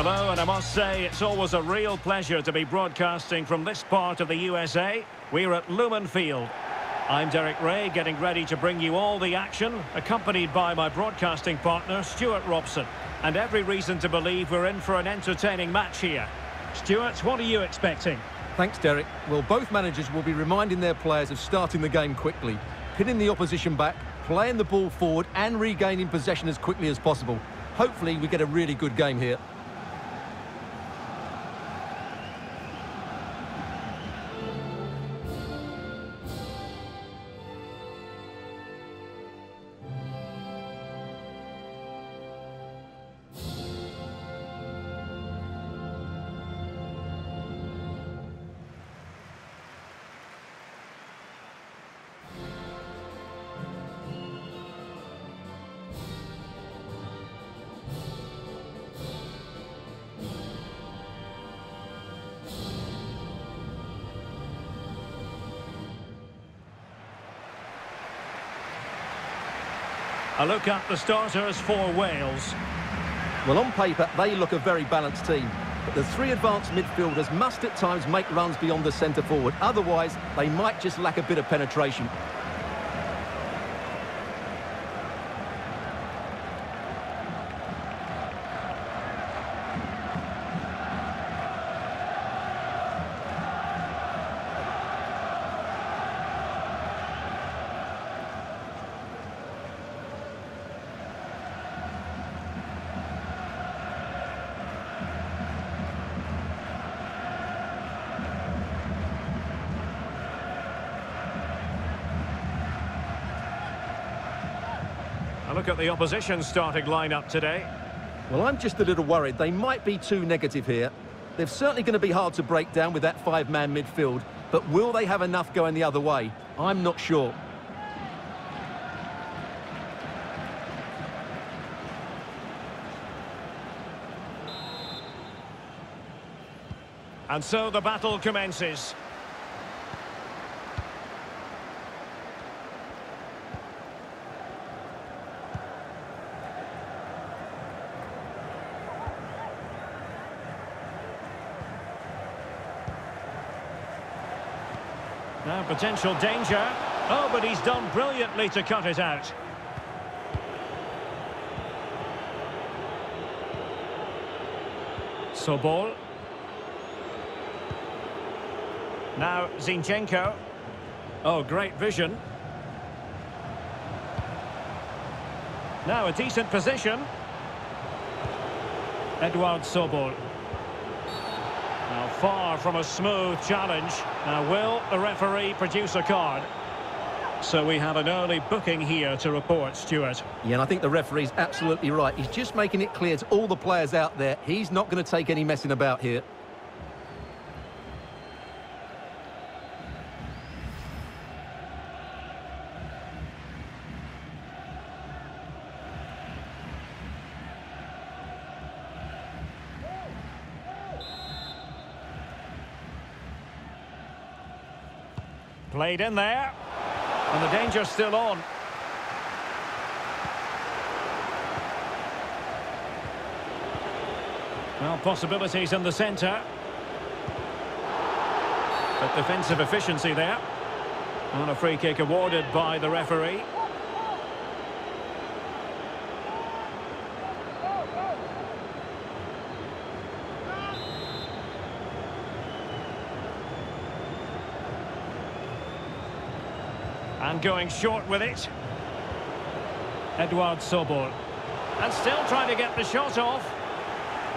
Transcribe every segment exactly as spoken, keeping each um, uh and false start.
Hello, and I must say it's always a real pleasure to be broadcasting from this part of the U S A. We're at Lumen Field. I'm Derek Ray, getting ready to bring you all the action, accompanied by my broadcasting partner, Stuart Robson. And every reason to believe we're in for an entertaining match here. Stuart, what are you expecting? Thanks, Derek. Well, both managers will be reminding their players of starting the game quickly, pinning the opposition back, playing the ball forward and regaining possession as quickly as possible. Hopefully, we get a really good game here. A look at the starters for Wales. Well, on paper, they look a very balanced team. But the three advanced midfielders must at times make runs beyond the centre forward. Otherwise, they might just lack a bit of penetration. Look at the opposition starting lineup today. Well, I'm just a little worried. They might be too negative here. They're certainly going to be hard to break down with that five-man midfield, but will they have enough going the other way? I'm not sure. And so the battle commences. Now potential danger. Oh, but he's done brilliantly to cut it out. Sobol. Now Zinchenko. Oh, great vision. Now a decent position. Eduard Sobol. Now, far from a smooth challenge. Now, will the referee produce a card? So we have an early booking here to report, Stuart. Yeah, and I think the referee's absolutely right. He's just making it clear to all the players out there, he's not going to take any messing about here. Played in there, and the danger's still on. Well, possibilities in the centre. But defensive efficiency there. And a free kick awarded by the referee. And going short with it. Eduard Sobol. And still trying to get the shot off.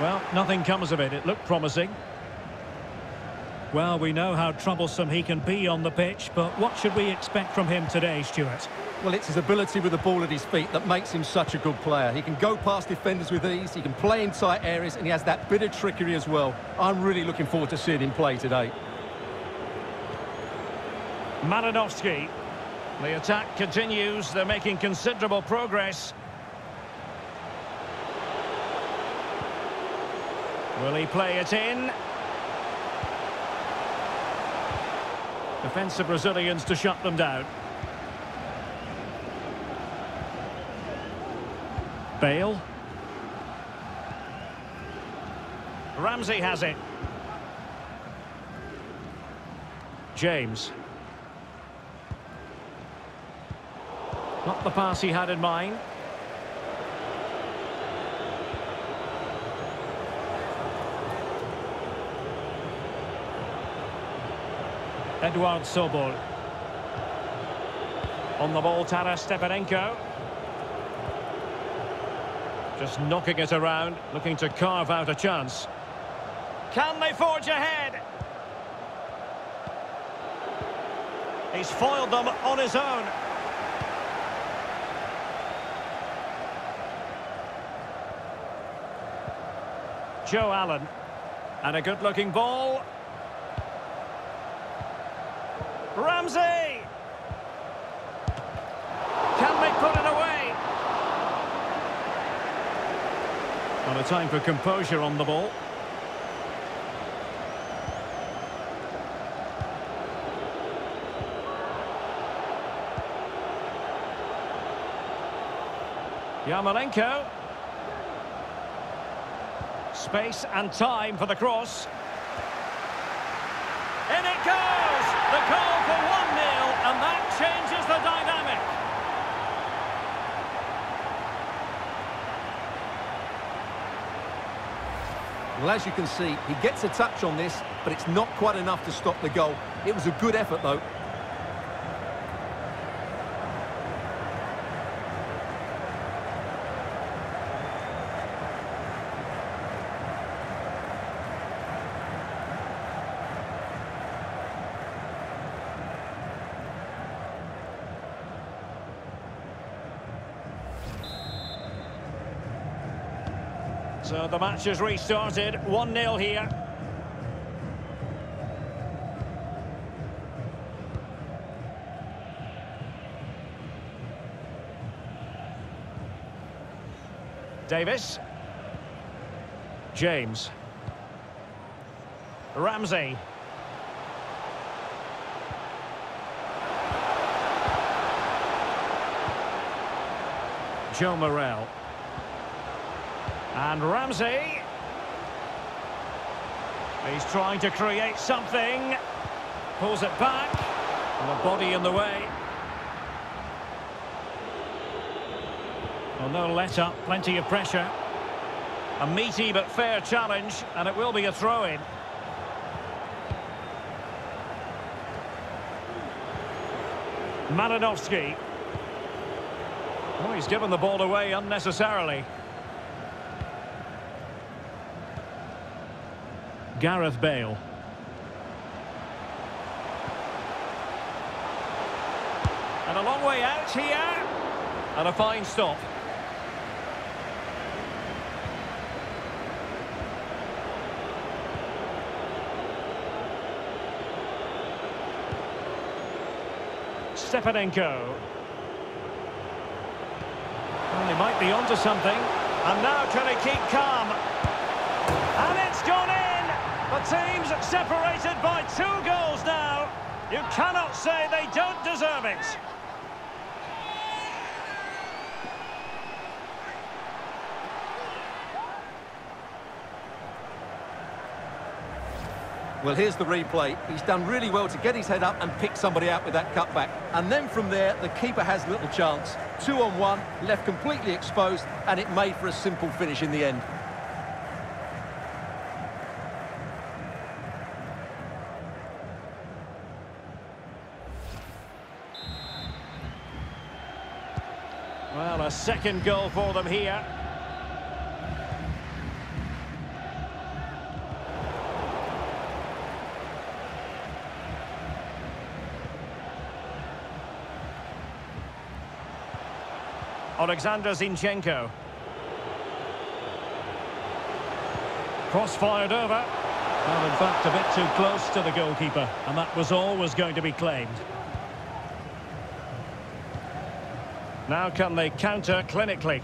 Well, nothing comes of it. It looked promising. Well, we know how troublesome he can be on the pitch, but what should we expect from him today, Stuart? Well, it's his ability with the ball at his feet that makes him such a good player. He can go past defenders with ease, he can play in tight areas, and he has that bit of trickery as well. I'm really looking forward to seeing him play today. Malinovsky. The attack continues. They're making considerable progress. Will he play it in? Defensive Brazilians to shut them down. Bale. Ramsey has it. James. Not the pass he had in mind. Eduard Sobol. On the ball, Taras Stepanenko. Just knocking it around, looking to carve out a chance. Can they forge ahead? He's foiled them on his own. Joe Allen. And a good-looking ball. Ramsey! Can they put it away? Well, a time for composure on the ball. Yarmolenko. Space and time for the cross. In it goes! The goal for one nil, and that changes the dynamic. Well, as you can see, he gets a touch on this, but it's not quite enough to stop the goal. It was a good effort, though. So the match has restarted, one nil here. Davies. James. Ramsey. Joe Morrell. And Ramsey. He's trying to create something. Pulls it back. And the body in the way. Well, no let up. Plenty of pressure. A meaty but fair challenge. And it will be a throw-in. Malinovsky. Oh, he's given the ball away unnecessarily. Gareth Bale. And a long way out here. And a fine stop. Stepanenko. Well, he might be onto something. And now can he keep calm? And it's gone in! The teams separated by two goals now. You cannot say they don't deserve it. Well, here's the replay. He's done really well to get his head up and pick somebody out with that cutback. And then from there, the keeper has little chance. Two on one, left completely exposed, and it made for a simple finish in the end. Well, a second goal for them here. Alexander Zinchenko. Cross fired over. Well, in fact, a bit too close to the goalkeeper, and that was always going to be claimed. Now can they counter clinically?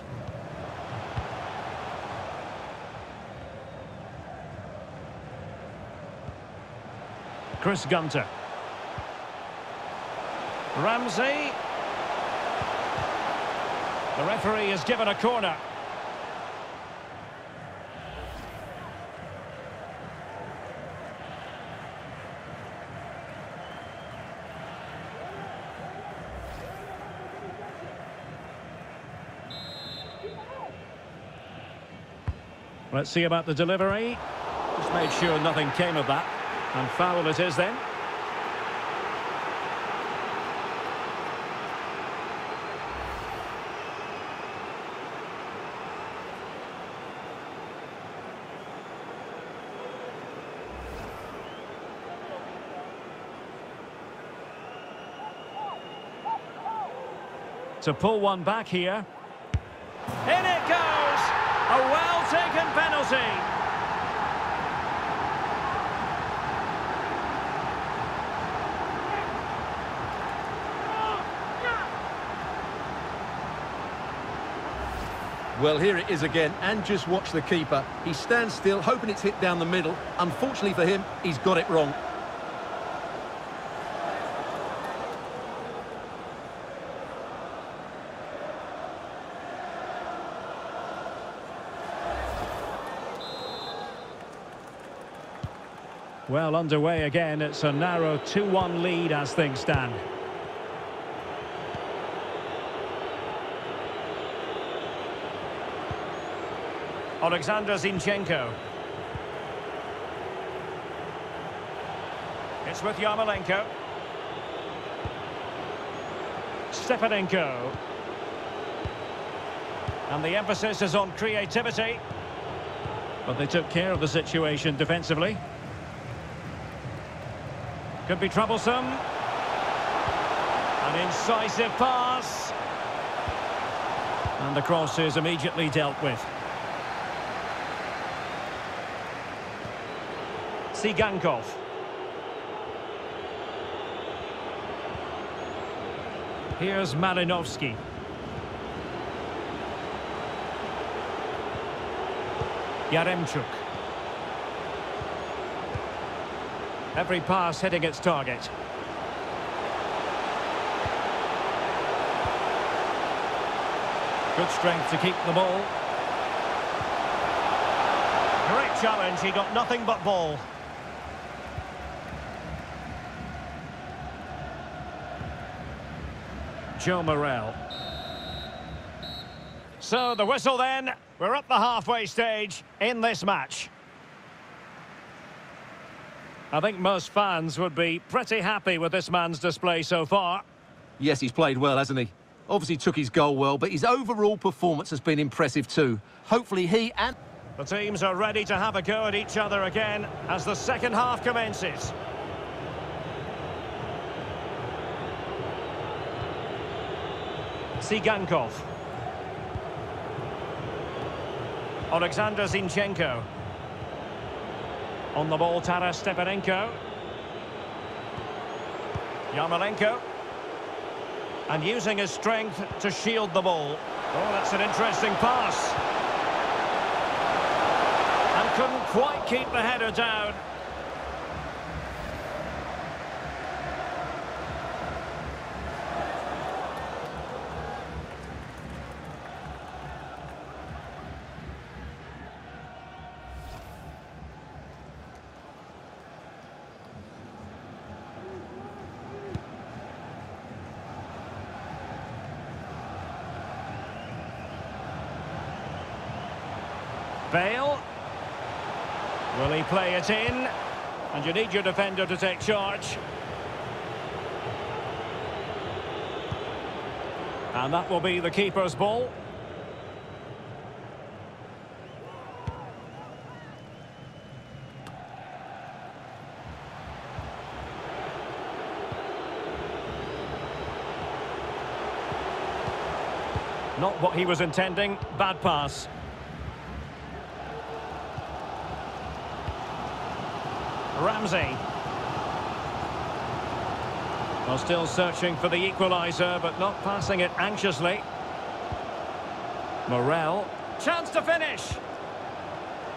Chris Gunter. Ramsey. The referee is given a corner. Let's see about the delivery. Just made sure nothing came of that. And foul it is then. To pull one back here. In it goes! A well-taken penalty! Well, here it is again, and just watch the keeper. He stands still, hoping it's hit down the middle. Unfortunately for him, he's got it wrong. Well, underway again. It's a narrow two one lead as things stand. Alexander Zinchenko. It's with Yarmolenko. Stepanenko. And the emphasis is on creativity. But they took care of the situation defensively. Could be troublesome. An incisive pass. And the cross is immediately dealt with. Tsygankov. Here's Malinovsky. Yaremchuk. Every pass hitting its target. Good strength to keep the ball. Great challenge, he got nothing but ball. Joe Morrell. So the whistle then, we're up the halfway stage in this match. I think most fans would be pretty happy with this man's display so far. Yes, he's played well, hasn't he? Obviously took his goal well, but his overall performance has been impressive too. Hopefully he and... The teams are ready to have a go at each other again as the second half commences. Tsygankov. Alexander Zinchenko. On the ball, Taras Stepanenko. Yarmolenko. And using his strength to shield the ball. Oh, that's an interesting pass. And couldn't quite keep the header down. Bale. Will he play it in? And you need your defender to take charge. And that will be the keeper's ball. Not what he was intending. Bad pass. Ramsey. Well, still searching for the equaliser, but not passing it anxiously. Morrell. Chance to finish.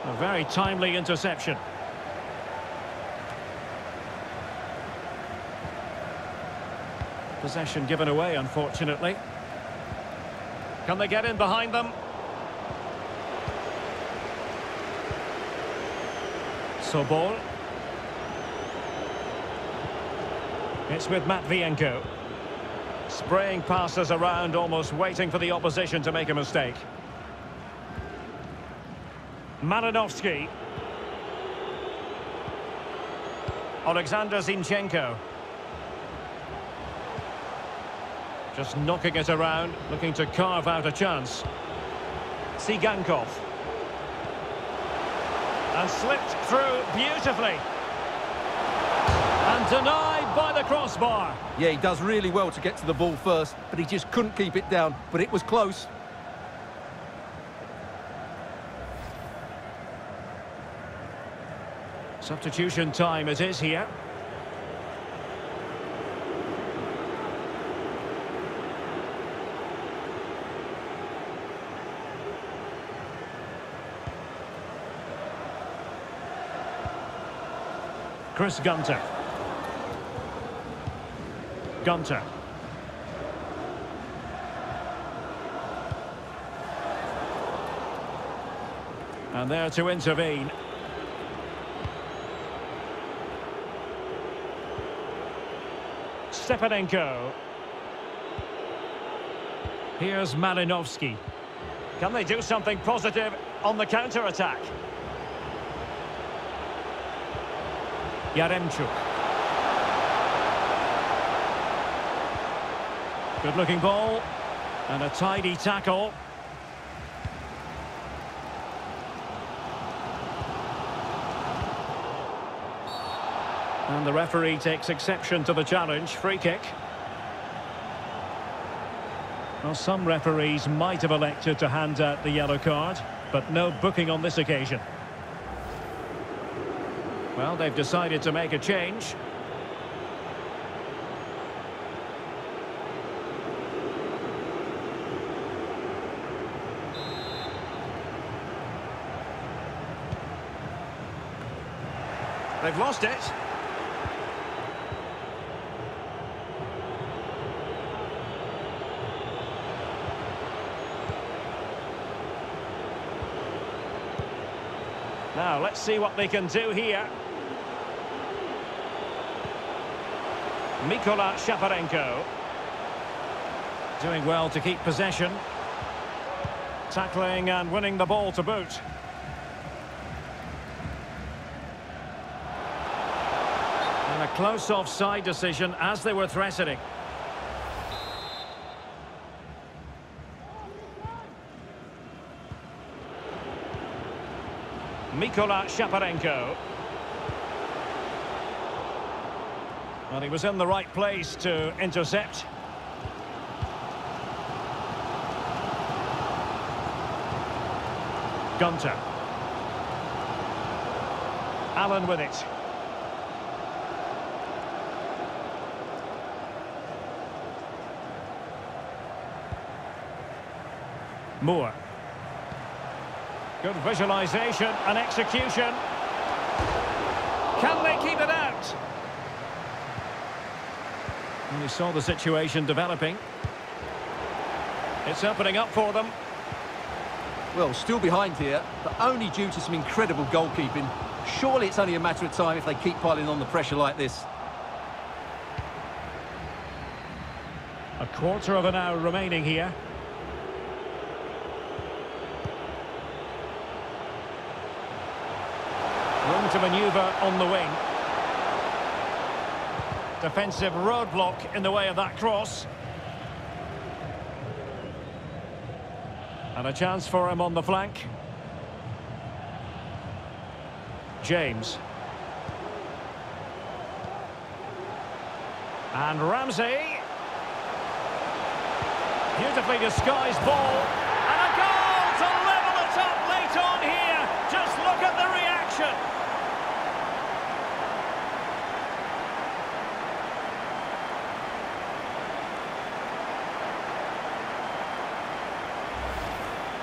A very timely interception. Possession given away, unfortunately. Can they get in behind them? Sobol. It's with Matvienko. Spraying passes around, almost waiting for the opposition to make a mistake. Malinovsky. Alexander Zinchenko. Just knocking it around, looking to carve out a chance. Tsygankov. And slipped through beautifully. And denied by the crossbar. Yeah, he does really well to get to the ball first, but he just couldn't keep it down. But it was close. Substitution time it is here. Chris Gunter. Gunter. And there to intervene. Stepanenko. Here's Malinovsky. Can they do something positive on the counter-attack? Yaremchuk. Good-looking ball. And a tidy tackle. And the referee takes exception to the challenge. Free kick. Well, some referees might have elected to hand out the yellow card, but no booking on this occasion. Well, they've decided to make a change. They've lost it. Now, let's see what they can do here. Mikola Shaparenko. Doing well to keep possession. Tackling and winning the ball to boot. And a close offside decision as they were threatening. Mikola Shaparenko. Well, he was in the right place to intercept. Gunter. Allen with it. Moore. Good visualisation and execution. Can they keep it out? And we saw the situation developing. It's opening up for them. Well, still behind here, but only due to some incredible goalkeeping. Surely it's only a matter of time if they keep piling on the pressure like this. A quarter of an hour remaining here. To manoeuvre on the wing. Defensive roadblock in the way of that cross. And a chance for him on the flank. James. And Ramsey. Beautifully disguised ball. And a goal to level it up late on here. Just look at the reaction.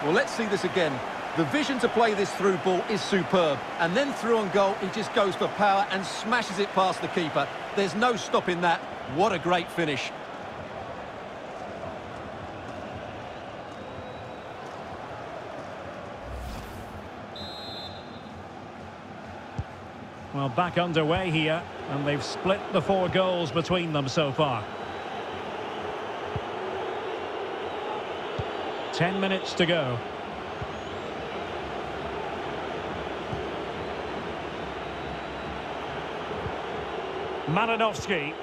Well, let's see this again. The vision to play this through ball is superb. And then through on goal, he just goes for power and smashes it past the keeper. There's no stopping that. What a great finish. Well, back underway here. And they've split the four goals between them so far. Ten minutes to go. Malinovsky.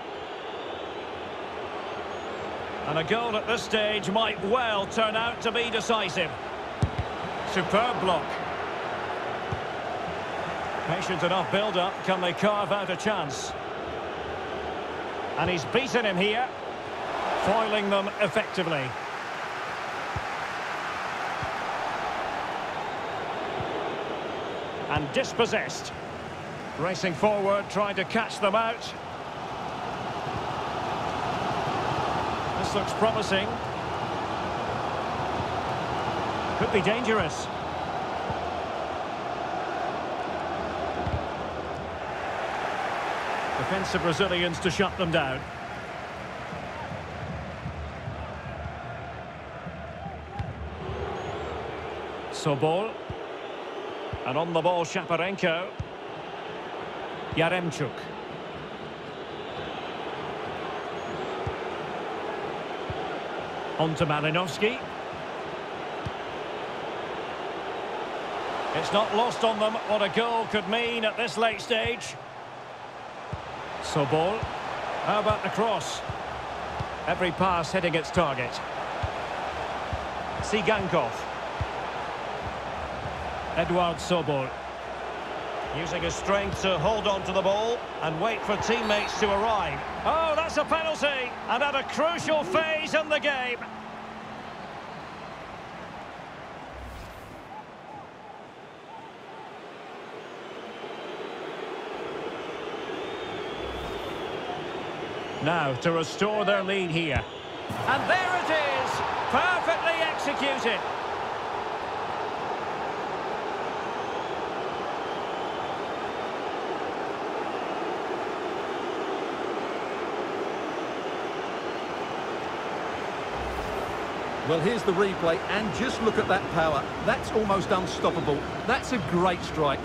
And a goal at this stage might well turn out to be decisive. Superb block. Patient enough build-up. Can they carve out a chance? And he's beaten him here, foiling them effectively. And dispossessed. Racing forward, trying to catch them out. This looks promising. Could be dangerous. Defensive Brazilians to shut them down. Sobol. And on the ball, Shaparenko. Yaremchuk. On to Malinovsky. It's not lost on them what a goal could mean at this late stage. Sobol. How about the cross? Every pass hitting its target. Tsygankov. Eduard Sobol. Using his strength to hold on to the ball and wait for teammates to arrive. Oh, that's a penalty! And at a crucial phase in the game. Now to restore their lead here. And there it is! Perfectly executed! Well, here's the replay, and just look at that power. That's almost unstoppable. That's a great strike.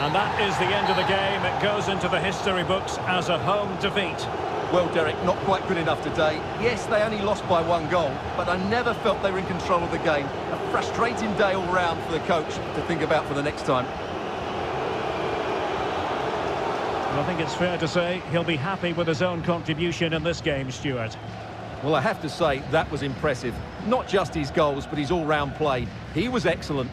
And that is the end of the game. It goes into the history books as a home defeat. Well, Derek, not quite good enough today. Yes, they only lost by one goal, but I never felt they were in control of the game. A frustrating day all round for the coach to think about for the next time. Well, I think it's fair to say he'll be happy with his own contribution in this game, Stuart. Well, I have to say, that was impressive. Not just his goals, but his all-round play. He was excellent.